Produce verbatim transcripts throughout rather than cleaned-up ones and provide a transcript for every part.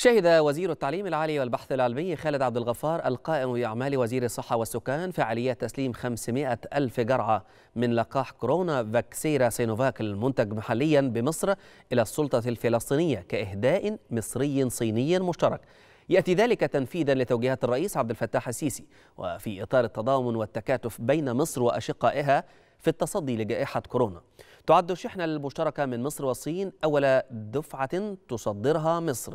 شهد وزير التعليم العالي والبحث العلمي خالد عبد الغفار القائم بأعمال وزير الصحة والسكان فعالية تسليم خمسمائة ألف جرعة من لقاح كورونا فاكسيرا سينوفاك المنتج محليا بمصر إلى السلطة الفلسطينية كإهداء مصري صيني مشترك. يأتي ذلك تنفيذا لتوجيهات الرئيس عبد الفتاح السيسي، وفي إطار التضامن والتكاتف بين مصر وأشقائها في التصدي لجائحة كورونا. تعد الشحنة المشتركة من مصر والصين أول دفعة تصدرها مصر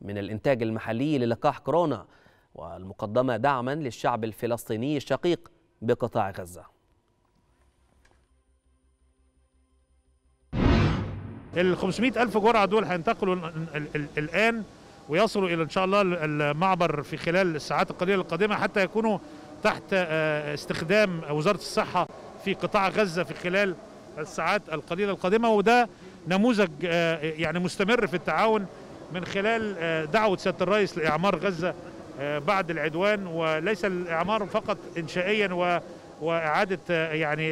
من الإنتاج المحلي للقاح كورونا، والمقدمة دعما للشعب الفلسطيني الشقيق بقطاع غزة. ال خمسمائة ألف جرعة دول هينتقلوا الآن ويصلوا إلى إن شاء الله المعبر في خلال الساعات القليلة القادمة، حتى يكونوا تحت استخدام وزارة الصحة في قطاع غزة في خلال الساعات القليلة القادمة. وده نموذج يعني مستمر في التعاون من خلال دعوة سيادة الرئيس لإعمار غزة بعد العدوان، وليس الإعمار فقط إنشائيا وإعادة يعني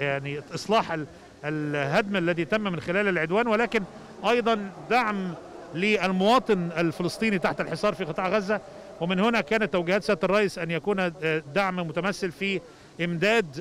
يعني إصلاح الهدم الذي تم من خلال العدوان، ولكن أيضا دعم للمواطن الفلسطيني تحت الحصار في قطاع غزة. ومن هنا كانت توجيهات سيادة الرئيس أن يكون دعم متمثل في إمداد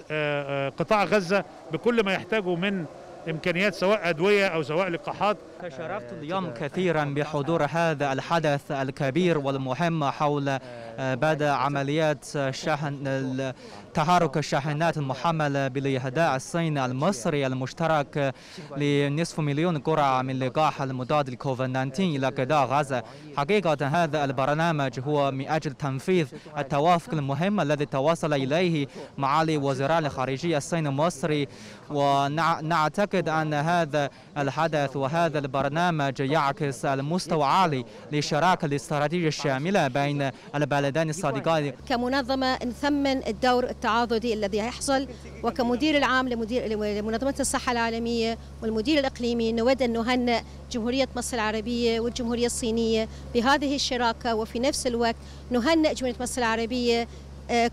قطاع غزة بكل ما يحتاجه من إمكانيات، سواء أدوية أو سواء لقاحات. تشرفت اليوم كثيرا بحضور هذا الحدث الكبير والمهم حول بدء عمليات شحن تحرك الشاحنات المحملة بالإهداء الصيني المصري المشترك لنصف مليون جرعة من لقاح المضاد لكوفيد تسعة عشر إلى قطاع غزة. حقيقة هذا البرنامج هو من أجل تنفيذ التوافق المهم الذي توصل إليه معالي وزير الخارجية الصيني المصري، ونعتقد أن هذا الحدث وهذا البرنامج يعكس المستوى العالي للشراكة الاستراتيجية الشاملة بين البلدين الصديقين. كمنظمة نثمن الدور التعاضدي الذي هيحصل، وكمدير العام لمدير لمنظمة الصحة العالمية والمدير الإقليمي نود أن نهنئ جمهورية مصر العربية والجمهورية الصينية بهذه الشراكة، وفي نفس الوقت نهنئ جمهورية مصر العربية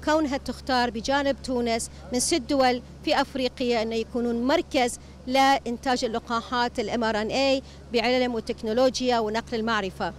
كونها تختار بجانب تونس من ست دول في أفريقيا أن يكونون مركز لإنتاج اللقاحات الام ار ان اي بعلم وتكنولوجيا ونقل المعرفة.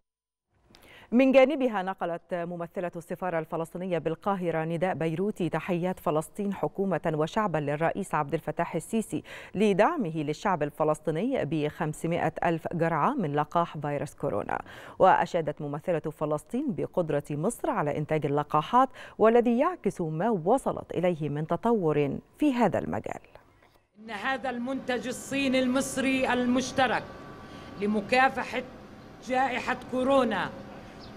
من جانبها نقلت ممثلة السفارة الفلسطينية بالقاهرة نداء بيروتي تحيات فلسطين حكومة وشعبا للرئيس عبد الفتاح السيسي لدعمه للشعب الفلسطيني ب خمسمائة ألف جرعة من لقاح فيروس كورونا. وأشادت ممثلة فلسطين بقدرة مصر على إنتاج اللقاحات والذي يعكس ما وصلت إليه من تطور في هذا المجال. إن هذا المنتج الصيني المصري المشترك لمكافحة جائحة كورونا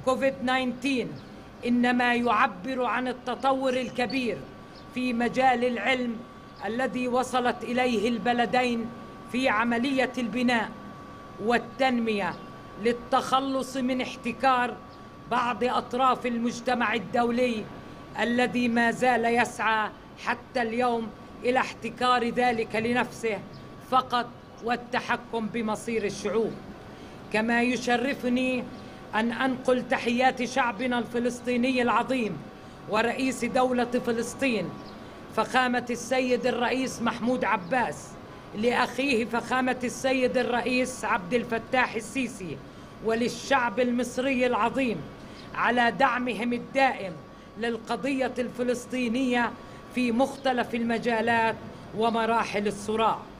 كوفيد تسعة عشر إنما يعبر عن التطور الكبير في مجال العلم الذي وصلت إليه البلدين في عملية البناء والتنمية للتخلص من احتكار بعض أطراف المجتمع الدولي الذي ما زال يسعى حتى اليوم إلى احتكار ذلك لنفسه فقط والتحكم بمصير الشعوب. كما يشرفني أن أنقل تحيات شعبنا الفلسطيني العظيم ورئيس دولة فلسطين فخامة السيد الرئيس محمود عباس لأخيه فخامة السيد الرئيس عبد الفتاح السيسي وللشعب المصري العظيم على دعمهم الدائم للقضية الفلسطينية في مختلف المجالات ومراحل الصراع.